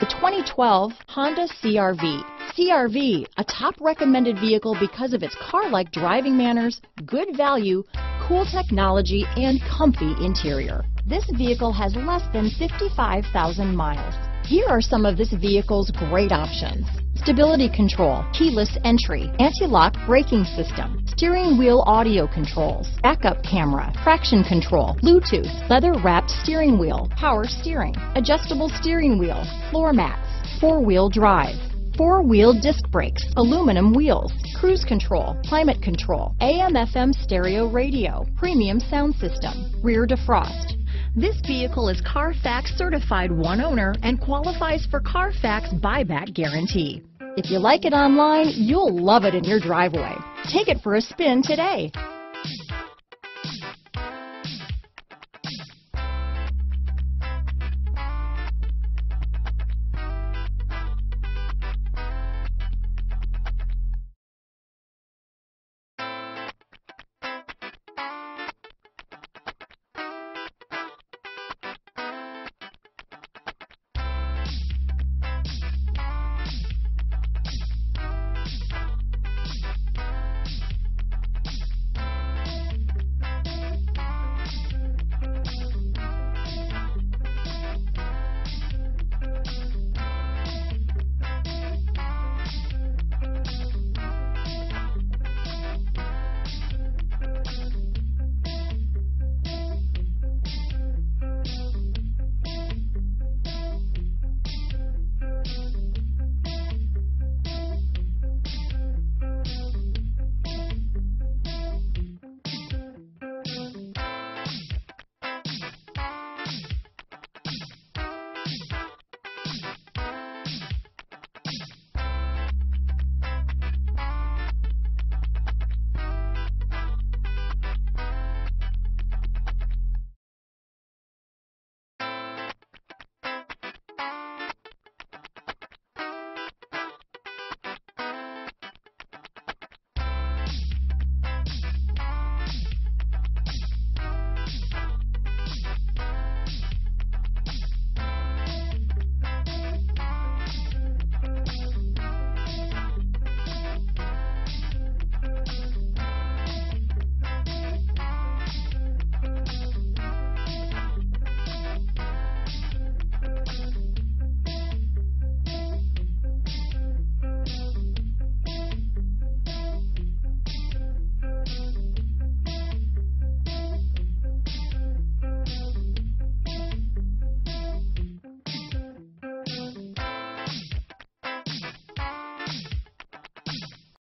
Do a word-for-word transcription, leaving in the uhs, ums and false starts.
The twenty twelve Honda C R V. C R V, a top recommended vehicle because of its car-like driving manners, good value, cool technology, and comfy interior. This vehicle has less than fifty-five thousand miles. Here are some of this vehicle's great options. Stability control, keyless entry, anti-lock braking system, steering wheel audio controls, backup camera, traction control, Bluetooth, leather-wrapped steering wheel, power steering, adjustable steering wheel, floor mats, four-wheel drive, four-wheel disc brakes, aluminum wheels, cruise control, climate control, A M F M stereo radio, premium sound system, rear defrost. This vehicle is Carfax certified one owner and qualifies for Carfax buyback guarantee. If you like it online, you'll love it in your driveway. Take it for a spin today.